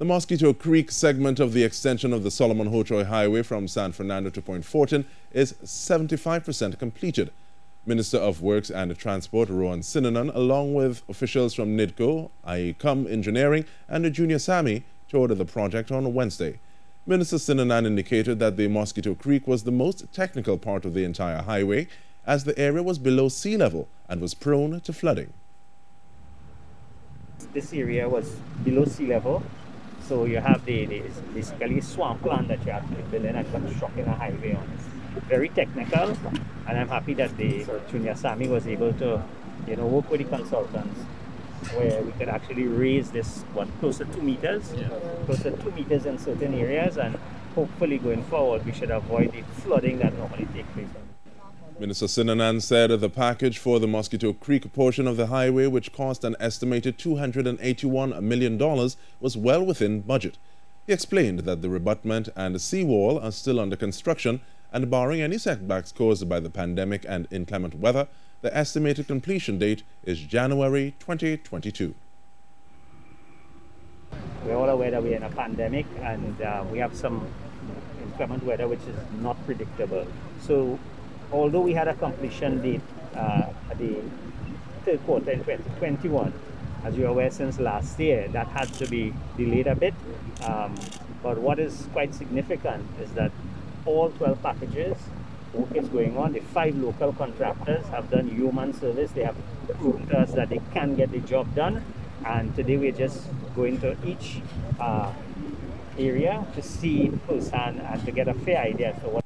The Mosquito Creek segment of the extension of the Solomon Hochoy Highway from San Fernando to Point Fortin is 75% completed. Minister of Works and Transport Rohan Sinanan, along with officials from NIDCO, AECOM Engineering and Junior Sammy, toured the project on Wednesday. Minister Sinanan indicated that the Mosquito Creek was the most technical part of the entire highway, as the area was below sea level and was prone to flooding. This area was below sea level, so you have basically swampland that you have to build in and constructing a highway on. Very technical, and I'm happy that the Junior Sammy was able to, work with the consultants where we could actually raise this closer to two meters in certain areas, and hopefully going forward we should avoid the flooding that normally takes place. Minister Sinanan said the package for the Mosquito Creek portion of the highway, which cost an estimated $281 million, was well within budget. He explained that the abutment and the seawall are still under construction, and barring any setbacks caused by the pandemic and inclement weather, the estimated completion date is January 2022. We're all aware that we're in a pandemic and we have some inclement weather which is not predictable. So, although we had a completion date at the third quarter in 2021, as you're aware, since last year, that had to be delayed a bit. But what is quite significant is that all 12 packages, work is going on. The 5 local contractors have done human service. They have proven to us that they can get the job done. And today we're just going to each area to see firsthand and to get a fair idea as to what